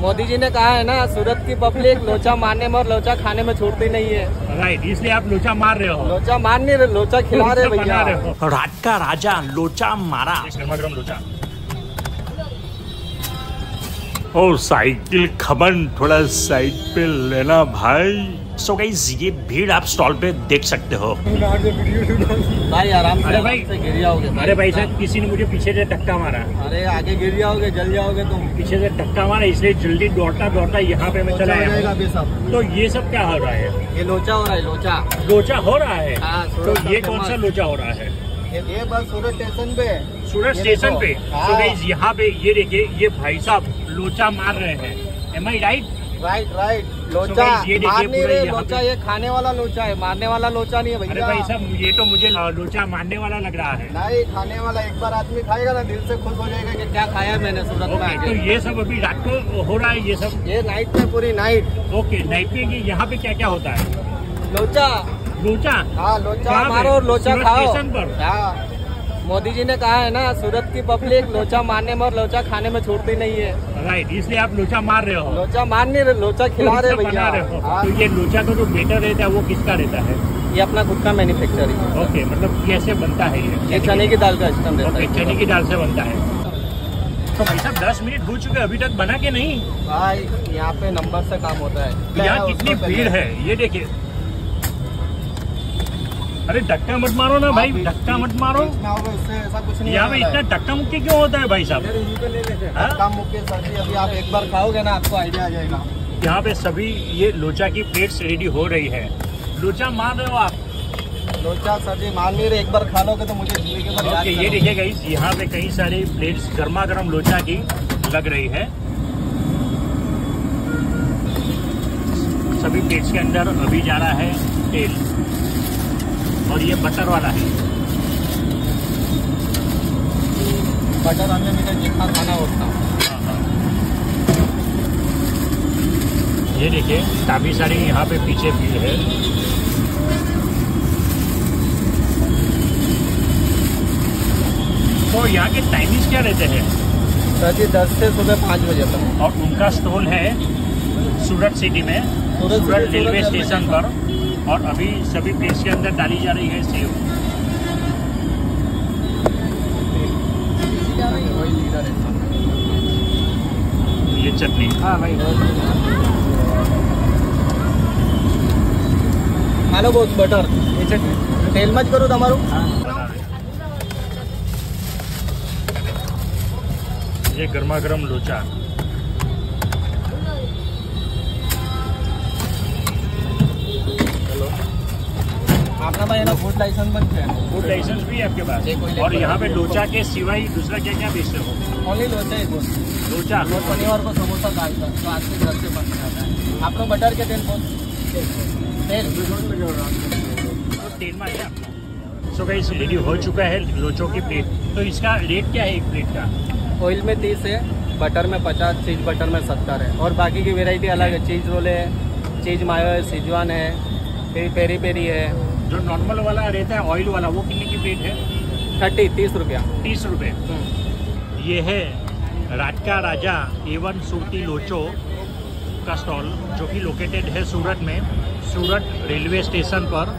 मोदी जी ने कहा है ना, सूरत की पब्लिक लोचा मारने में और लोचा खाने में छोड़ती नहीं है। राइट, इसलिए आप लोचा मार रहे हो। लोचा मार नहीं रहे, लोचा खिला रहे भैया। रात का राजा लोचा मारा, गर्मा गर्म लोचा और साइकिल खमन थोड़ा साइड पे लेना भाई। सो गाइस, ये भीड़ आप स्टॉल पे देख सकते हो। भाई आराम से, अरे भाई गिर जाओगे। अरे भाई साहब, किसी ने मुझे पीछे से धक्का मारा। अरे आगे गिर जाओगे, जल जाओगे तुम। पीछे से धक्का मारा, इसलिए जल्दी दौड़ता दौड़ता यहाँ पे मैं चला आया। तो ये सब क्या हो रहा है? ये लोचा हो रहा है, लोचा लोचा हो रहा है। तो ये कौन सा लोचा हो रहा है? ये बस सूरत स्टेशन पे, सूरत स्टेशन पे। तो गाइस यहाँ पे ये देखिए, ये भाई साहब लोचा मार रहे हैं। Am I right? Right right. लोचा मार नहीं रहे, लोचा ये खाने वाला लोचा है, मारने वाला लोचा नहीं है भैया। अरे भाई साहब, ये तो मुझे लोचा मारने वाला लग रहा है। नहीं, खाने वाला। एक बार आदमी खाएगा ना, दिल से खुश हो जाएगा कि क्या खाया मैंने सूरत में आके। तो ये सब अभी रात को हो रहा है, ये सब ये नाइट में, पूरी नाइट। ओके, नाइट में यहाँ पे क्या क्या होता है? लोचा लोचा, हाँ लोचा मारो और लोचा खाओ। मोदी जी ने कहा है ना, सूरत की पब्लिक लोचा मारने में और लोचा खाने में छोड़ती नहीं है। राइट, इसलिए आप लोचा मार रहे हो। लोचा मार नहीं रहे, लोचा खिला रहे भैया। तो ये लोचा का जो बेटर रहता है वो किसका रहता है? ये अपना खुद का मैन्युफैक्चरिंग। ओके, मतलब कैसे बनता है ये? चने की दाल का आइटम रहता है, चने की दाल से बनता है। तो भाई साहब 10 मिनट हो चुके, अभी तक बना के नहीं? भाई यहाँ पे नंबर से काम होता है। यहाँ कितनी भीड़ है, ये देखिए। अरे धक्का मत मारो ना भाई, धक्का मत मारो। ऐसा कुछ नहीं, यहाँ पे इतना धक्का मुक्की क्यों होता है भाई साहब? धक्का मुक्की सब्जी अभी आप एक बार खाओगे ना, आपको आइडिया आ जाएगा। यहाँ पे सभी ये लोचा की प्लेट्स रेडी हो रही है। लोचा मार रहे हो आप? लोचा सब्जी मार नहीं रहे, एक बार खा लोगे तो मुझे जिंदगी। ये देखिए गाइस, यहाँ पे कई सारी प्लेट्स गर्मा गर्म लोचा की लग रही है। सभी प्लेट्स के अंदर अभी जा रहा है तेल, और ये बटर वाला है। बटर अनलिमिटेड जितना खाना होता है। ये देखिए, काफी सारी यहाँ पे पीछे भीड़ है। तो यहाँ के टाइमिंग क्या रहते हैं? सर जी 10 से सुबह 5 बजे तक। और उनका स्टॉल है सूरत सिटी में, सूरत रेलवे स्टेशन पर। और अभी सभी प्लेट्स के अंदर डाली जा रही है सेव। ये चटनी, हाँ भाई हेलो बहुत बटर। ये चटनी तेल मत करो तमारू। ये गर्मा गर्म लोचा। आपका भाई ना फूड लाइसेंस बनते हैं? फूड लाइसेंस भी है आपके पास? और यहाँ पे लोचा के सिवाय दूसरा क्या क्या बेचते हो? ओनली लोचा ही बोल। लोचा शनिवार को समोसा डालता है, तो आज के घर से बन जाता है। आपको बटर के तेल बोल, तेल तेल में है आपका। सो गाइस, रेडी हो चुका है लोचों की प्लेट। तो इसका रेट क्या है एक प्लेट का? ऑयल में 30 है, बटर में 50, चीज बटर में 70 है। और बाकी की वेराइटी अलग है, चीज रोल है, चीज मायो है, सिजवान है, फिर पेरी पेरी है। जो नॉर्मल वाला रहता है ऑयल वाला, वो कितने की प्लेट है? 30 रुपया। 30 रुपये। ये है रात का राजा एवं सूरती लोचो का स्टॉल, जो कि लोकेटेड है सूरत में, सूरत रेलवे स्टेशन पर।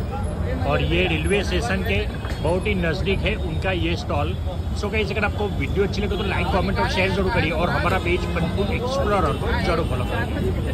और ये रेलवे स्टेशन के बहुत ही नज़दीक है उनका ये स्टॉल। सो गाइस, अगर आपको वीडियो अच्छी लगे तो लाइक, कमेंट और शेयर जरूर करिए। और हमारा पेज फन फूड एक्सप्लोरर को जरूर फॉलो करिए।